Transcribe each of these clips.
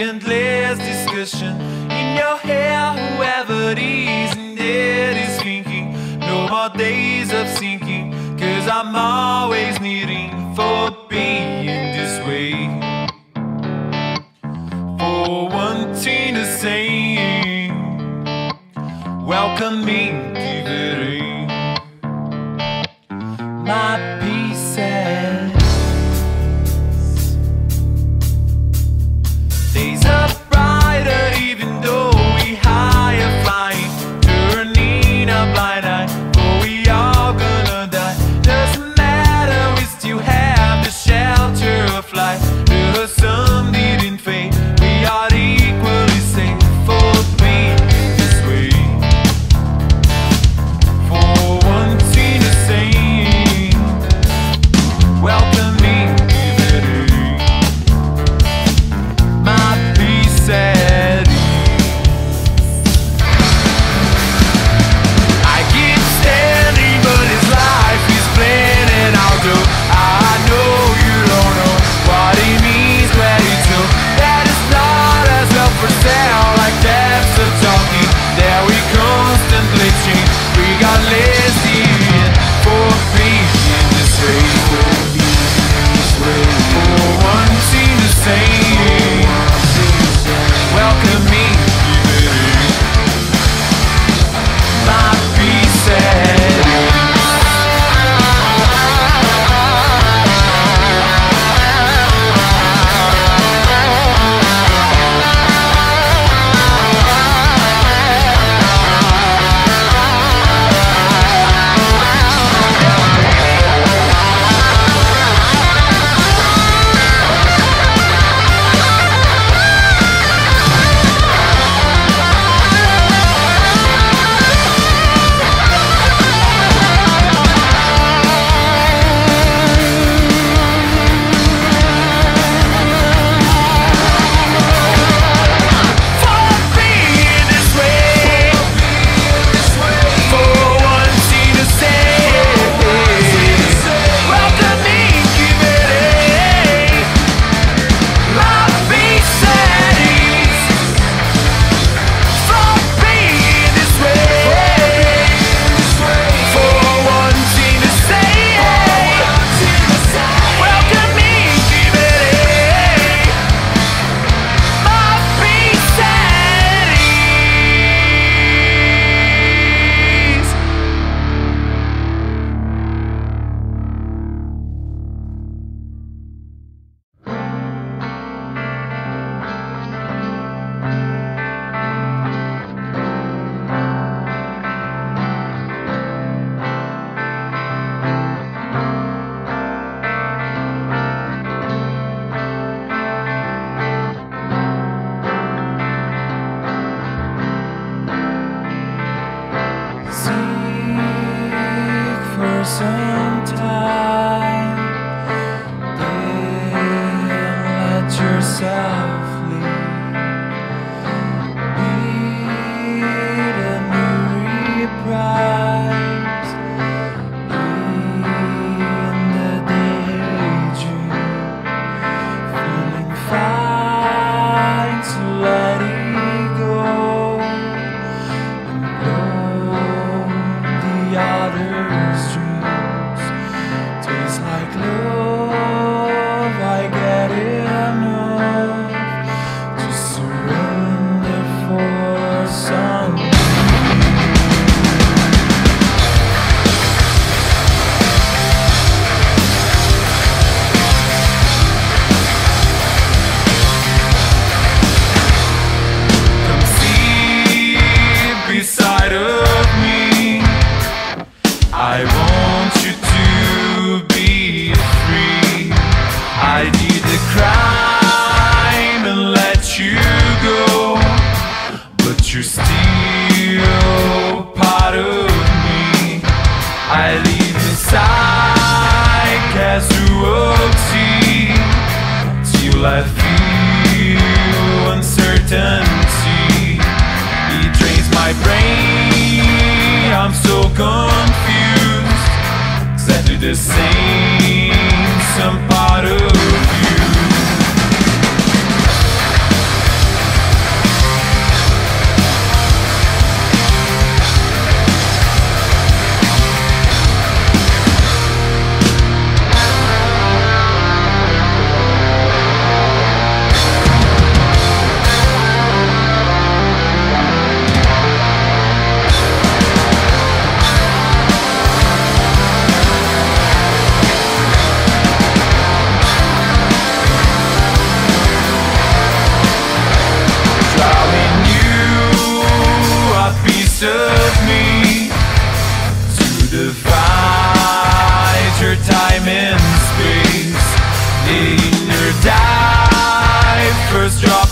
endless discussion in your hair. Whoever it is, and it is thinking, no more days of sinking, 'cause I'm always needing for being this way, for wanting the same, welcoming giving my pieces. Some part of you.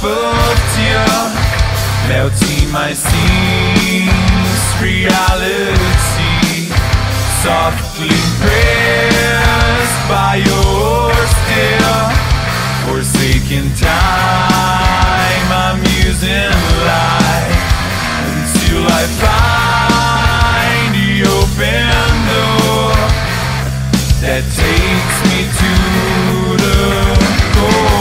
Poczucia melty my seas, reality softly pressed by your stare. Forsaken time, I'm using light until I find the open door that takes me to the goal.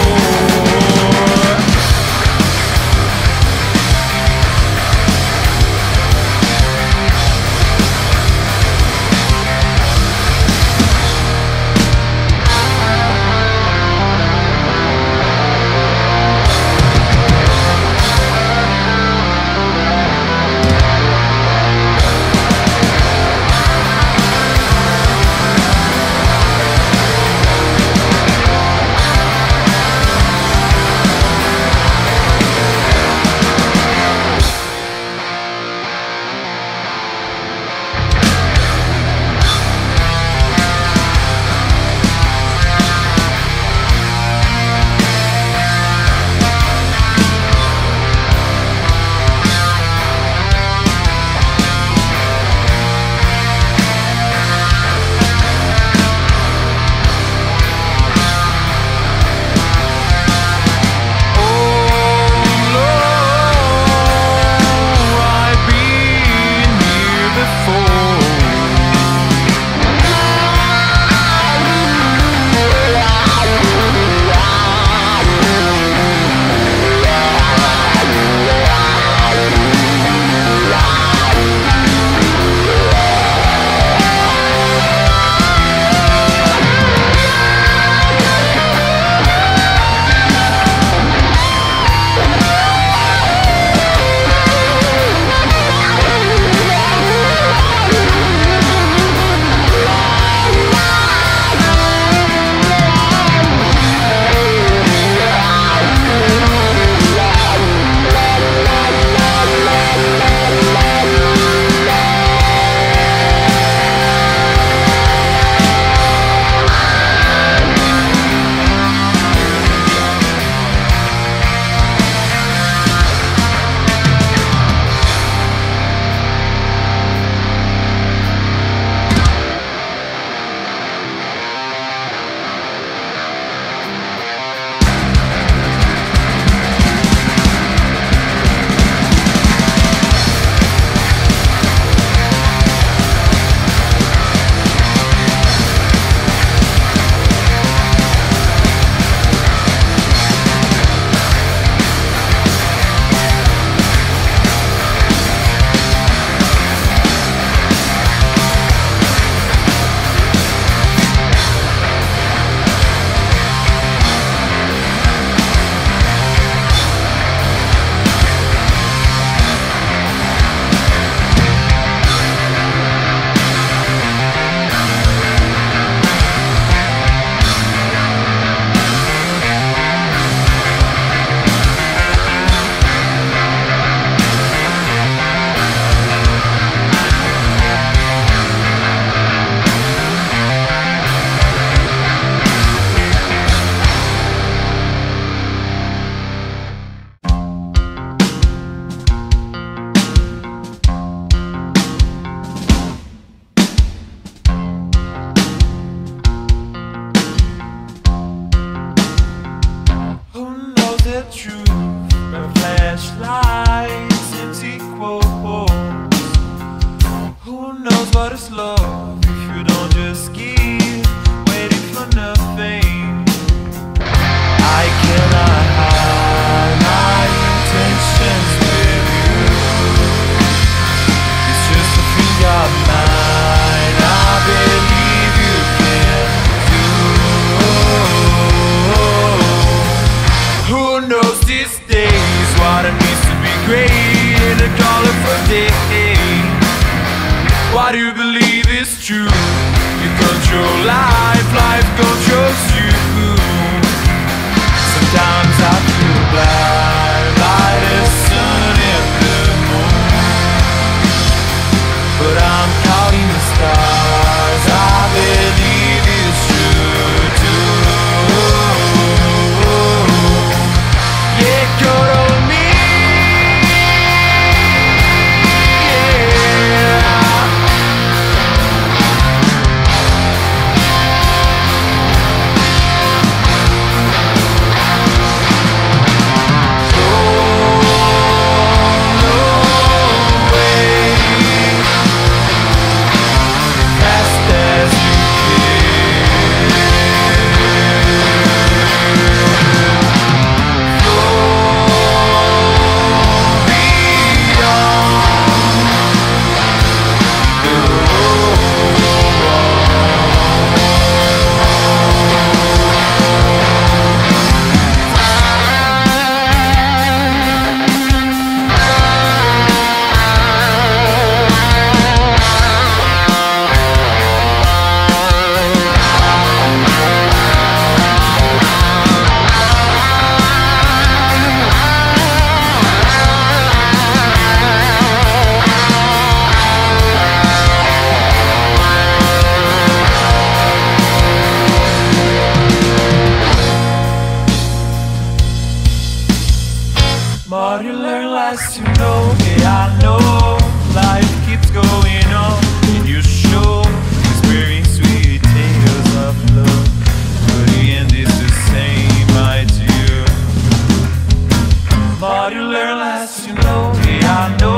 Go! more you learn, less you know. Yeah, I know life keeps going on, and you show these very sweet tales of love. But again, it's the same idea. More you learn, less you know. Yeah, I know.